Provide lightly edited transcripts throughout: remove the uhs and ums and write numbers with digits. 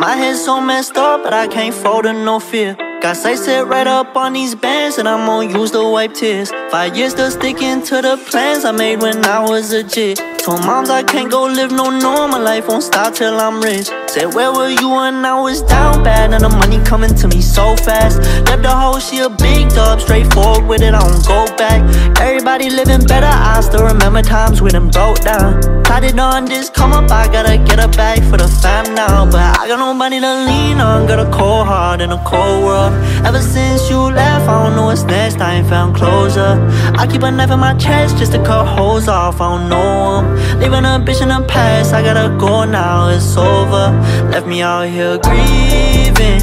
My head's so messed up, but I can't fold to no fear. Got sights set right up on these bands, and I'm gon' use to wipe tears. 5 years still sticking to the plans I made when I was a kid. Told moms I can't go live no normal life, won't stop till I'm rich. Said where were you when I was down bad, and the money coming to me so fast. Left the hoe, she a big dub, straightforward with it, I don't go back. Everybody living better, I still remember times when them broke down. Plotted on this come up, I gotta get a bag for the fam now. But I got no money to lean on, got a cold heart in a cold world. Ever since you left, I don't know what's next, I ain't found closure. I keep a knife in my chest just to cut holes off, I don't know 'em. Leaving a bitch in the past, I gotta go now, it's over. Left me out here grieving.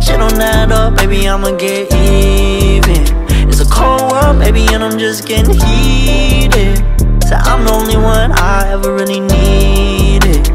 Shit don't add up, baby, I'ma get even. It's a cold world, baby, and I'm just getting heated. So I'm the only one I ever really needed.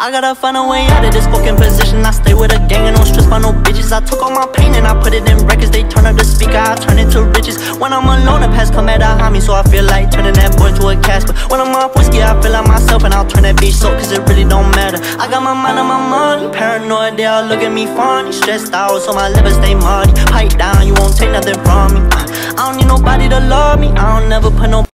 I gotta find a way out of this fucking position. I stay with a gang and don't stress by no bitches. I took all my pain and I put it in records. They turn up the speaker, I turn it to riches. When I'm alone, the past come back behind me, so I feel like turning that boy to a casper. When I'm off whiskey, I feel like myself, and I'll turn that bitch so, cause it really don't matter. I got my mind on my money, paranoid, they all look at me funny. Stressed out, so my liver stay muddy. Pipe down, you won't take nothing from me. I don't need nobody to love me, I don't never put no